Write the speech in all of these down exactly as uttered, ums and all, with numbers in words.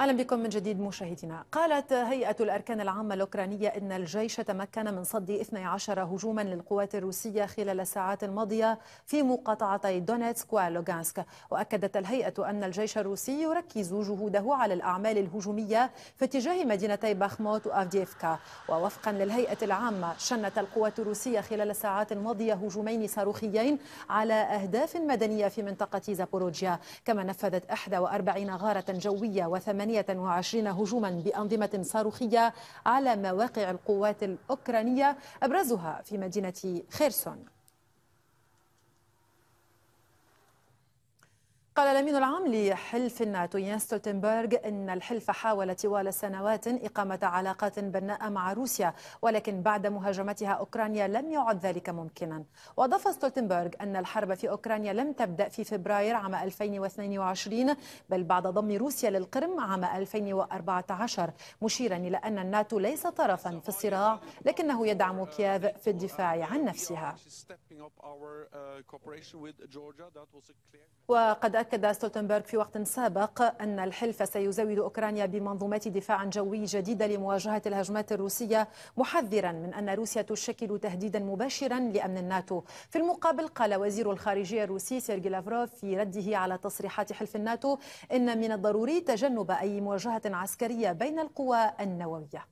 أهلا بكم من جديد مشاهدينا. قالت هيئة الأركان العامة الأوكرانية إن الجيش تمكن من صد اثني عشر هجوما للقوات الروسية خلال الساعات الماضية في مقاطعتي دونيتسك ولوغانسك. وأكدت الهيئة أن الجيش الروسي يركز جهوده على الأعمال الهجومية في اتجاه مدينتي باخموت وأفديفكا. ووفقا للهيئة العامة، شنت القوات الروسية خلال الساعات الماضية هجومين صاروخيين على أهداف مدنية في منطقة زابوروجيا، كما نفذت واحد وأربعين غارة جوية وثمانية ثمانية وعشرين هجوما بأنظمة صاروخية على مواقع القوات الأوكرانية، أبرزها في مدينة خيرسون. قال الأمين العام لحلف الناتو ينس ستولتنبرغ إن الحلف حاول طوال سنوات إقامة علاقات بناءة مع روسيا، ولكن بعد مهاجمتها أوكرانيا لم يعد ذلك ممكنا. وأضاف ستولتنبرغ أن الحرب في أوكرانيا لم تبدأ في فبراير عام ألفين واثنين وعشرين، بل بعد ضم روسيا للقرم عام ألفين وأربعة عشر، مشيرا إلى أن الناتو ليس طرفا في الصراع، لكنه يدعم كييف في الدفاع عن نفسها. وقد أكد ستولتنبرغ في وقت سابق أن الحلف سيزود أوكرانيا بمنظومات دفاع جوي جديدة لمواجهة الهجمات الروسية، محذرا من أن روسيا تشكل تهديدا مباشرا لأمن الناتو. في المقابل، قال وزير الخارجية الروسي سيرغي لافروف في رده على تصريحات حلف الناتو إن من الضروري تجنب أي مواجهة عسكرية بين القوى النووية.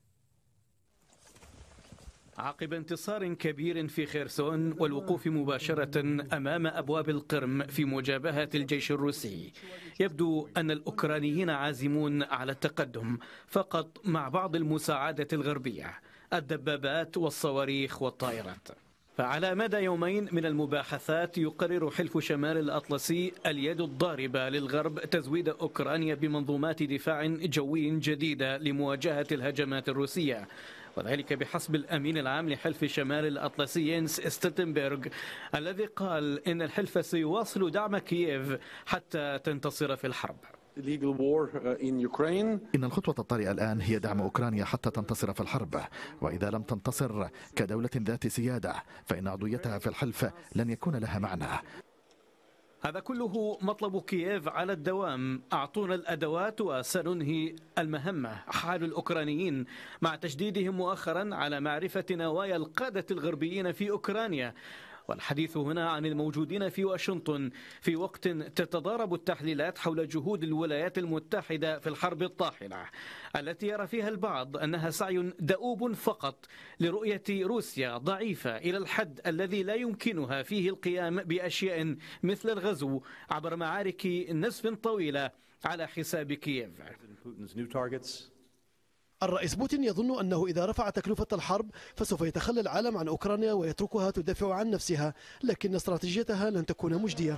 عقب انتصار كبير في خيرسون والوقوف مباشرة أمام أبواب القرم في مجابهة الجيش الروسي، يبدو أن الأوكرانيين عازمون على التقدم، فقط مع بعض المساعدة الغربية، الدبابات والصواريخ والطائرات. فعلى مدى يومين من المباحثات يقرر حلف شمال الأطلسي اليد الضاربة للغرب تزويد أوكرانيا بمنظومات دفاع جوي جديدة لمواجهة الهجمات الروسية، وذلك بحسب الأمين العام لحلف شمال الأطلسي ينس ستولتنبرغ، الذي قال إن الحلف سيواصل دعم كييف حتى تنتصر في الحرب. إن الخطوة الطارئة الآن هي دعم أوكرانيا حتى تنتصر في الحرب، وإذا لم تنتصر كدولة ذات سيادة فإن عضويتها في الحلف لن يكون لها معنى. هذا كله مطلب كييف على الدوام. أعطونا الأدوات وسننهي المهمة، حال الأوكرانيين مع تشديدهم مؤخرا على معرفة نوايا القادة الغربيين في أوكرانيا. والحديث هنا عن الموجودين في واشنطن في وقت تتضارب التحليلات حول جهود الولايات المتحدة في الحرب الطاحنة، التي يرى فيها البعض أنها سعي دؤوب فقط لرؤية روسيا ضعيفة إلى الحد الذي لا يمكنها فيه القيام بأشياء مثل الغزو عبر معارك نزف طويلة على حساب كييف. الرئيس بوتين يظن أنه إذا رفع تكلفة الحرب فسوف يتخلى العالم عن أوكرانيا ويتركها تدافع عن نفسها، لكن استراتيجيتها لن تكون مجدية.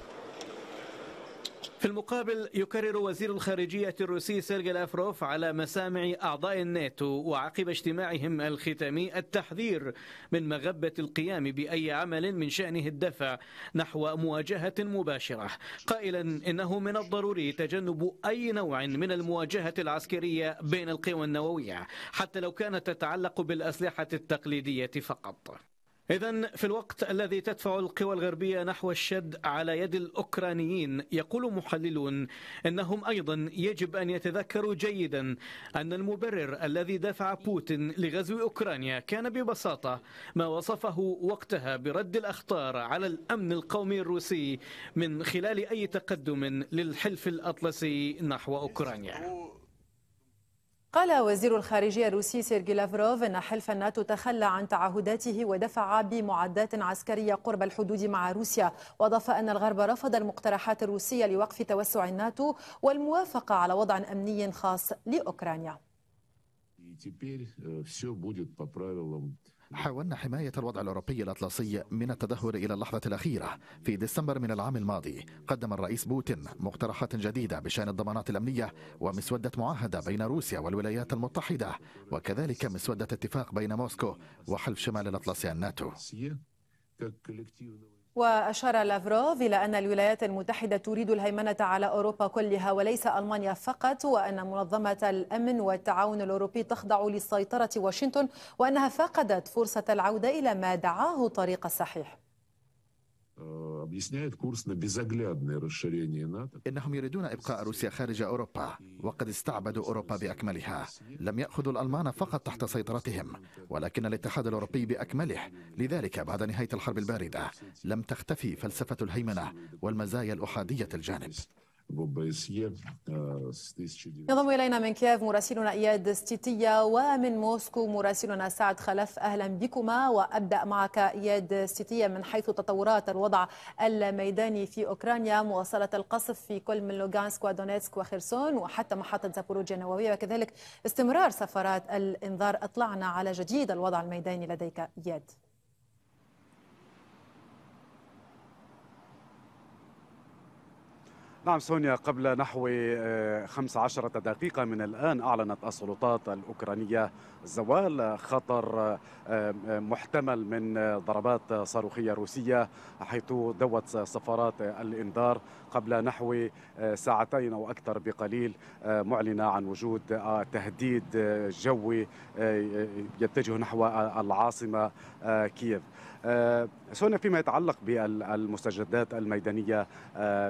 في المقابل، يكرر وزير الخارجية الروسي سيرغي لافروف على مسامع أعضاء الناتو وعقب اجتماعهم الختامي التحذير من مغبة القيام بأي عمل من شأنه الدفع نحو مواجهة مباشرة، قائلا إنه من الضروري تجنب أي نوع من المواجهة العسكرية بين القوى النووية، حتى لو كانت تتعلق بالأسلحة التقليدية فقط. إذن في الوقت الذي تدفع القوى الغربية نحو الشد على يد الأوكرانيين، يقول محللون أنهم أيضا يجب أن يتذكروا جيدا أن المبرر الذي دفع بوتين لغزو أوكرانيا كان ببساطة ما وصفه وقتها برد الأخطار على الأمن القومي الروسي من خلال أي تقدم للحلف الأطلسي نحو أوكرانيا. قال وزير الخارجية الروسي سيرغي لافروف أن حلف الناتو تخلى عن تعهداته ودفع بمعدات عسكرية قرب الحدود مع روسيا، وأضاف أن الغرب رفض المقترحات الروسية لوقف توسع الناتو والموافقة على وضع أمني خاص لأوكرانيا. حاولنا حماية الوضع الأوروبي الأطلسي من التدهور إلى اللحظة الأخيرة. في ديسمبر من العام الماضي قدم الرئيس بوتين مقترحات جديدة بشأن الضمانات الأمنية ومسودة معاهدة بين روسيا والولايات المتحدة، وكذلك مسودة اتفاق بين موسكو وحلف شمال الأطلسي الناتو. وأشار لافروف إلى أن الولايات المتحدة تريد الهيمنة على أوروبا كلها وليس ألمانيا فقط، وأن منظمة الأمن والتعاون الأوروبي تخضع لسيطرة واشنطن، وأنها فقدت فرصة العودة إلى ما دعاه الطريق الصحيح. إنهم يريدون إبقاء روسيا خارج أوروبا، وقد استعبدوا أوروبا بأكملها. لم يأخذوا الألمان فقط تحت سيطرتهم، ولكن الاتحاد الأوروبي بأكمله. لذلك بعد نهاية الحرب الباردة لم تختفي فلسفة الهيمنة والمزايا الأحادية الجانب. ينضم إلينا من كييف مراسلنا إياد ستيتية، ومن موسكو مراسلنا سعد خلف. أهلا بكما، وأبدأ معك إياد ستيتية من حيث تطورات الوضع الميداني في أوكرانيا، مواصلة القصف في كل من لوغانسك ودونيتسك وخيرسون وحتى محطة زابوروجيا النووية، وكذلك استمرار سفرات الإنذار. أطلعنا على جديد الوضع الميداني لديك إياد. نعم سونيا، قبل نحو خمس عشرة دقيقة من الآن أعلنت السلطات الأوكرانية زوال خطر محتمل من ضربات صاروخية روسية، حيث دوت صفارات الإنذار قبل نحو ساعتين أو أكثر بقليل، معلنة عن وجود تهديد جوي يتجه نحو العاصمة كييف. سونيا، فيما يتعلق بالمستجدات الميدانية،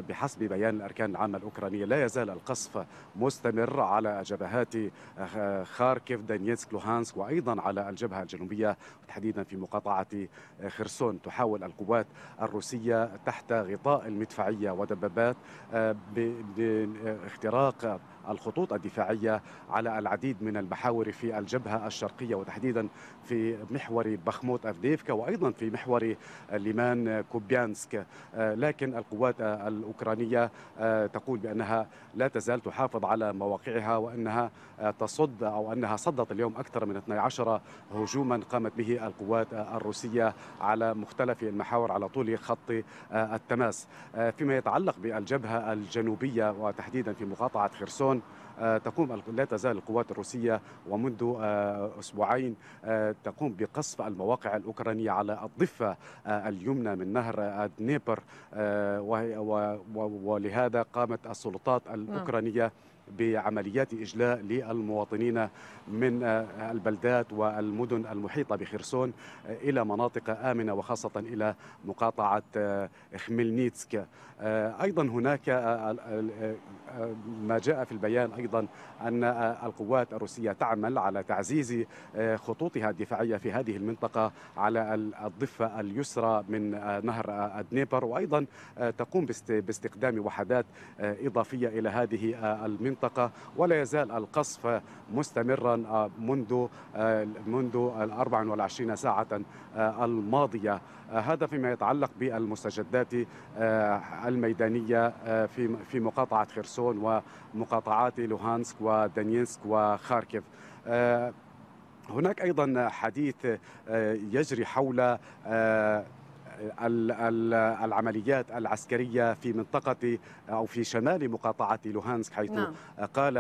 بحسب بيان الأركان العامة الأوكرانية لا يزال القصف مستمر على جبهات خاركيف، دونيتسك، لوهانسك، وأيضا على الجبهة الجنوبية تحديدا في مقاطعة خيرسون. تحاول القوات الروسية تحت غطاء المدفعية ودبابات باختراق الخطوط الدفاعية على العديد من المحاور في الجبهة الشرقية، وتحديدا في محور بخموت أفديفكا، وأيضا في محور ليمان كوبيانسك. لكن القوات الأوكرانية تقول بأنها لا تزال تحافظ على مواقعها، وأنها تصد أو أنها صدت اليوم أكثر من اثني عشر هجوما قامت به القوات الروسية على مختلف المحاور على طول خط التماس. فيما يتعلق بالجبهة الجنوبية وتحديدا في مقاطعة خيرسون، تقوم لا تزال القوات الروسية ومنذ أسبوعين تقوم بقصف المواقع الأوكرانية على الضفة اليمنى من نهر دنيبر، ولهذا قامت السلطات الأوكرانية بعمليات إجلاء للمواطنين من البلدات والمدن المحيطة بخيرسون إلى مناطق آمنة، وخاصة إلى مقاطعة خميلنيتسك. أيضا هناك ما جاء في البيان أيضا أن القوات الروسية تعمل على تعزيز خطوطها الدفاعية في هذه المنطقة على الضفة اليسرى من نهر دنيبر، وأيضا تقوم باستخدام وحدات إضافية إلى هذه المنطقة. ولا يزال القصف مستمرا منذ منذ ال أربع وعشرين ساعة الماضية. هذا فيما يتعلق بالمستجدات الميدانية في في مقاطعة خيرسون ومقاطعات لوهانسك ودونيتسك وخاركيف. هناك أيضا حديث يجري حول العمليات العسكرية في منطقة أو في شمال مقاطعة لوهانسك، حيث نعم. قال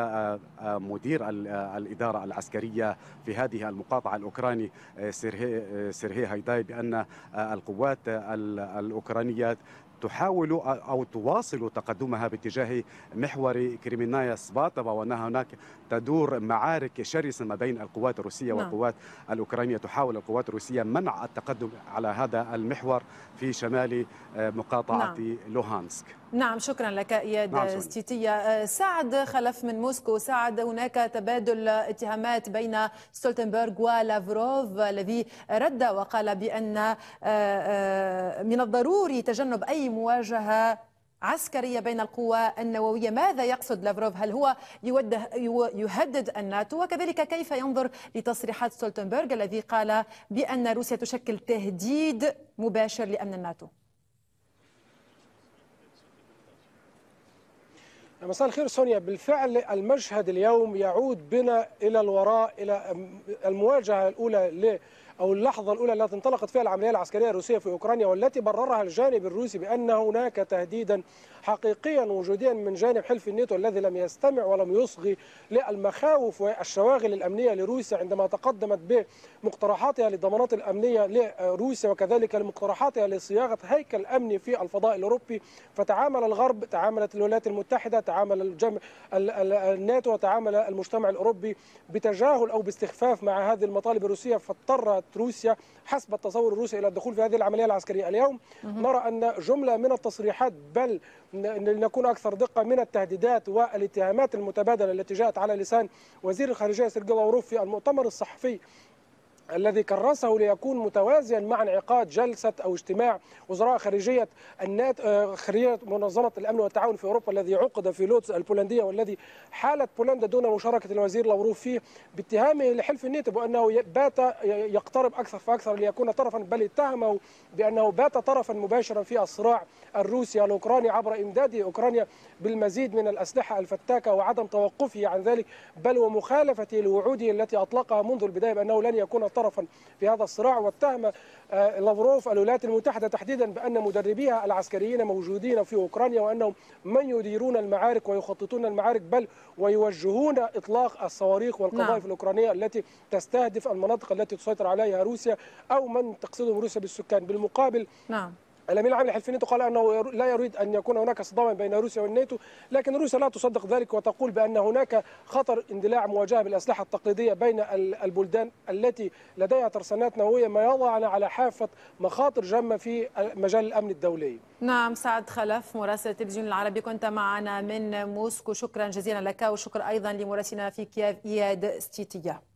مدير الإدارة العسكرية في هذه المقاطعة الأوكراني سيرهي, سيرهي هايداي بأن القوات الأوكرانية تحاول أو تواصل تقدمها باتجاه محور كريمينايا سباتبا، وأن هناك تدور معارك شرسة ما بين القوات الروسية والقوات الأوكرانية. تحاول القوات الروسية منع التقدم على هذا المحور في شمال مقاطعة نعم. لوهانسك. نعم، شكرا لك إياد نعم ستيتية. سعد خلف من موسكو. سعد، هناك تبادل اتهامات بين ستولتنبرغ ولافروف، الذي رد وقال بأن من الضروري تجنب أي مواجهة عسكرية بين القوى النووية. ماذا يقصد لافروف؟ هل هو يوده يهدد الناتو؟ وكذلك كيف ينظر لتصريحات ستولتنبرغ الذي قال بأن روسيا تشكل تهديد مباشر لأمن الناتو؟ مساء الخير سونيا. بالفعل المشهد اليوم يعود بنا إلى الوراء، إلى المواجهة الأولى ل أو اللحظة الأولى التي انطلقت فيها العملية العسكرية الروسية في أوكرانيا، والتي بررها الجانب الروسي بأن هناك تهديدا حقيقيا وجوديا من جانب حلف الناتو الذي لم يستمع ولم يصغي للمخاوف والشواغل الأمنية لروسيا عندما تقدمت بمقترحاتها للضمانات الأمنية لروسيا، وكذلك لمقترحاتها لصياغة هيكل أمني في الفضاء الأوروبي. فتعامل الغرب، تعاملت الولايات المتحدة، تعامل الجم... الناتو، وتعامل المجتمع الأوروبي بتجاهل أو باستخفاف مع هذه المطالب الروسية، فاضطرت روسيا حسب التصور الروسي إلى الدخول في هذه العملية العسكرية. اليوم نرى أن جملة من التصريحات، بل لنكون أكثر دقة، من التهديدات والاتهامات المتبادلة التي جاءت على لسان وزير الخارجية سيرجي لاوروف في المؤتمر الصحفي الذي كرسه ليكون متوازيا مع انعقاد جلسه او اجتماع وزراء خارجيه الناتو، خارجيه منظمه الامن والتعاون في اوروبا، الذي عقد في لودز البولنديه، والذي حالت بولندا دون مشاركه الوزير لاوروف فيه، باتهامه لحلف الناتو بانه بات يقترب اكثر فاكثر ليكون طرفا، بل اتهمه بانه بات طرفا مباشرا في الصراع الروسي الاوكراني عبر امداد اوكرانيا بالمزيد من الاسلحه الفتاكه وعدم توقفه عن ذلك، بل ومخالفته لوعوده التي اطلقها منذ البدايه بانه لن يكون طرفا في هذا الصراع. واتهم لافروف الولايات المتحدة تحديدا بأن مدربيها العسكريين موجودين في أوكرانيا وأنهم من يديرون المعارك ويخططون المعارك، بل ويوجهون إطلاق الصواريخ والقذائف الأوكرانية التي تستهدف المناطق التي تسيطر عليها روسيا أو من تقصدهم روسيا بالسكان. بالمقابل نعم الامين العام لحلف الناتو قال انه لا يريد ان يكون هناك صدام بين روسيا والناتو، لكن روسيا لا تصدق ذلك وتقول بان هناك خطر اندلاع مواجهه بالاسلحه التقليديه بين البلدان التي لديها ترسانات نوويه، ما يضعنا على حافه مخاطر جمه في مجال الامن الدولي. نعم سعد خلف مراسل التلفزيون العربي كنت معنا من موسكو، شكرا جزيلا لك، وشكرا ايضا لمراسلنا في كييف اياد ستيتيا.